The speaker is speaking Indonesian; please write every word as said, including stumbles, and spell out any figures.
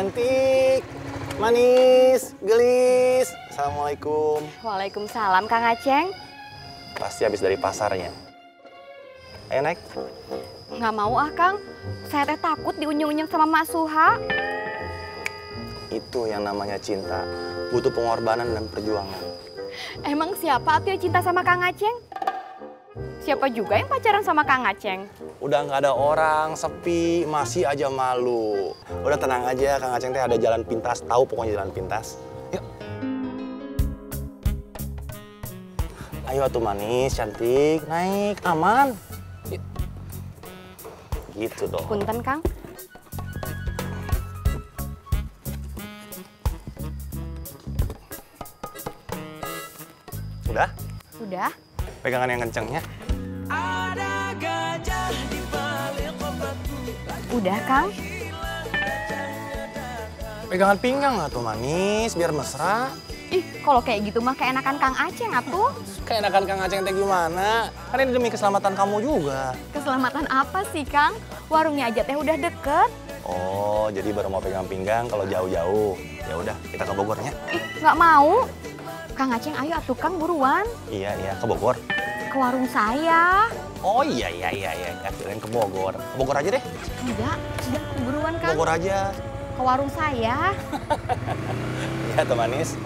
cantik, manis, gelis. Assalamualaikum. Waalaikumsalam, Kang Aceng. Pasti habis dari pasarnya. Ayo naik. Nggak mau ah, Kang. Saya teh takut diunyeng-unyeng sama Mak Suha. Itu yang namanya cinta. Butuh pengorbanan dan perjuangan. Emang siapa yang cinta sama Kang Aceng? Siapa juga yang pacaran sama Kang Aceng? Udah nggak ada orang, sepi, masih aja malu. Udah tenang aja, Kang Aceng teh ada jalan pintas, tahu pokoknya jalan pintas. Yuk. Ayo tuh manis, cantik, naik, aman. Yuk. Gitu dong. Punten, Kang. Udah? Udah. Pegangan yang kencengnya. Ada gajah di balik obatku. Udah, Kang. Pegangan pinggang atuh manis, biar mesra. Ih, kalau kayak gitu mah keenakan Kang Aceng atuh. Keenakan Kang Aceng teh gimana? Kan ini demi keselamatan kamu juga. Keselamatan apa sih, Kang? Warungnya aja teh udah deket. Oh, jadi baru mau pegang pinggang kalau jauh-jauh. Ya udah, kita ke Bogor ya. Ih, nggak mau. Kang Aceng, ayo atuh Kang buruan. Iya, iya, ke Bogor. Ke warung saya. Oh iya iya iya iya, kirain ke Bogor. Ke Bogor aja deh. Enggak, enggak buruan Kang. Bogor aja. Ke warung saya. Ya, temanis.